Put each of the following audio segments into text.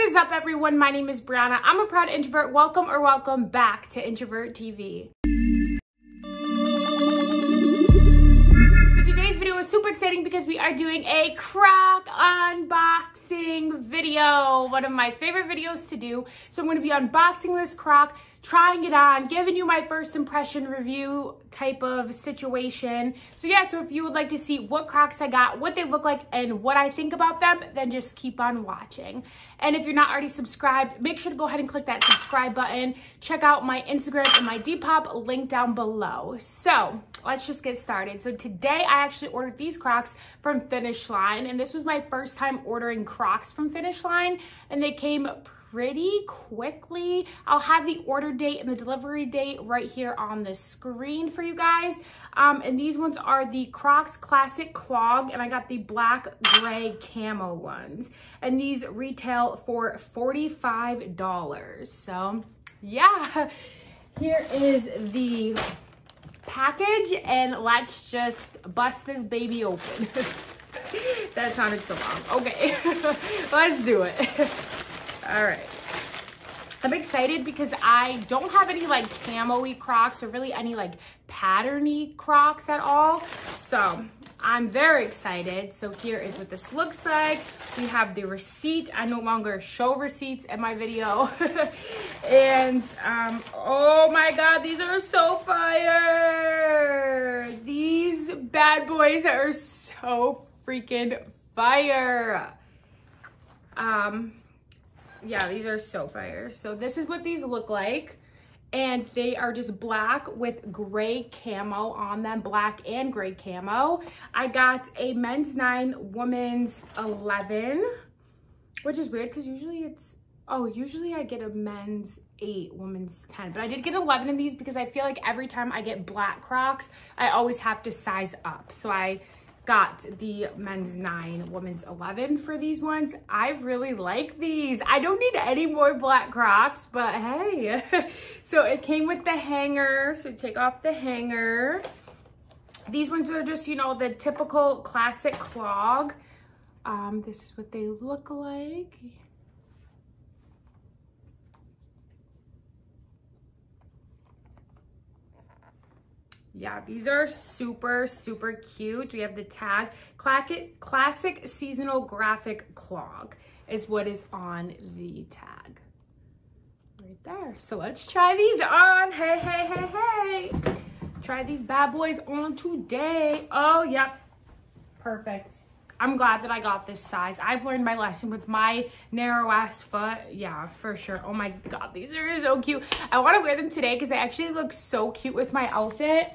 What is up, everyone? My name is Brianna. I'm a proud introvert. Welcome back to Introvert TV. Super exciting because we are doing a Croc unboxing video, one of my favorite videos to do. So I'm going to be unboxing this Croc, trying it on, giving you my first impression review type of situation. So yeah, so if you would like to see what Crocs I got, what they look like, and what I think about them, then just keep on watching. And if you're not already subscribed, make sure to go ahead and click that subscribe button. Check out my Instagram and my Depop link down below. So let's just get started. So today I actually ordered these Crocs from Finish Line, and this was my first time ordering Crocs from Finish Line, and they came pretty quickly. I'll have the order date and the delivery date right here on the screen for you guys. And these ones are the Crocs Classic Clog, and I got the black gray camo ones. And these retail for $45. So yeah, here is the package, and let's just bust this baby open. That sounded so long. Okay, let's do it. All right, I'm excited because I don't have any like camo-y Crocs or really any like patterny Crocs at all. So I'm very excited. So here is what this looks like. We have the receipt. I no longer show receipts in my video. And oh my God, these are so fire. These bad boys are so freaking fire. Yeah, these are so fire. So this is what these look like, and they are just black with gray camo on them, black and gray camo. I got a men's 9, women's 11, which is weird because usually it's, oh, usually I get a men's 8, women's 10, but I did get 11 in these because I feel like every time I get black Crocs, I always have to size up. So I got the men's 9, women's 11 for these ones. I really like these. I don't need any more black Crocs, but hey. So it came with the hanger. So take off the hanger. These ones are just, you know, the typical classic clog. This is what they look like. Yeah, these are super, super cute. We have the tag. Clacket Classic Seasonal Graphic Clog is what is on the tag. Right there. So let's try these on. Hey, hey, hey, hey. Try these bad boys on today. Oh, yep. Perfect. I'm glad that I got this size. I've learned my lesson with my narrow ass foot. Yeah, for sure. Oh my God, these are so cute. I want to wear them today because they actually look so cute with my outfit.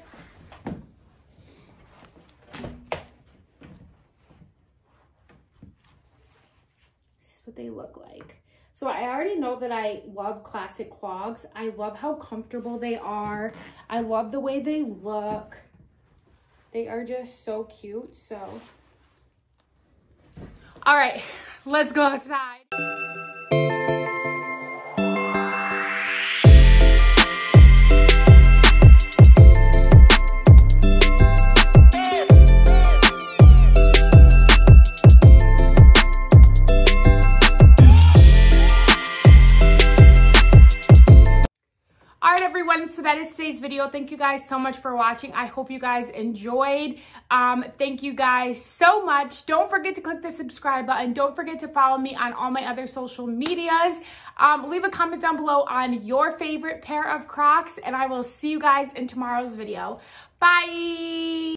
This is what they look like. So I already know that I love classic clogs. I love how comfortable they are. I love the way they look. They are just so cute. So all right, let's go outside. So that is today's video. Thank you guys so much for watching. I hope you guys enjoyed. Thank you guys so much. Don't forget to click the subscribe button. Don't forget to follow me on all my other social medias. Leave a comment down below on your favorite pair of Crocs, and I will see you guys in tomorrow's video. Bye.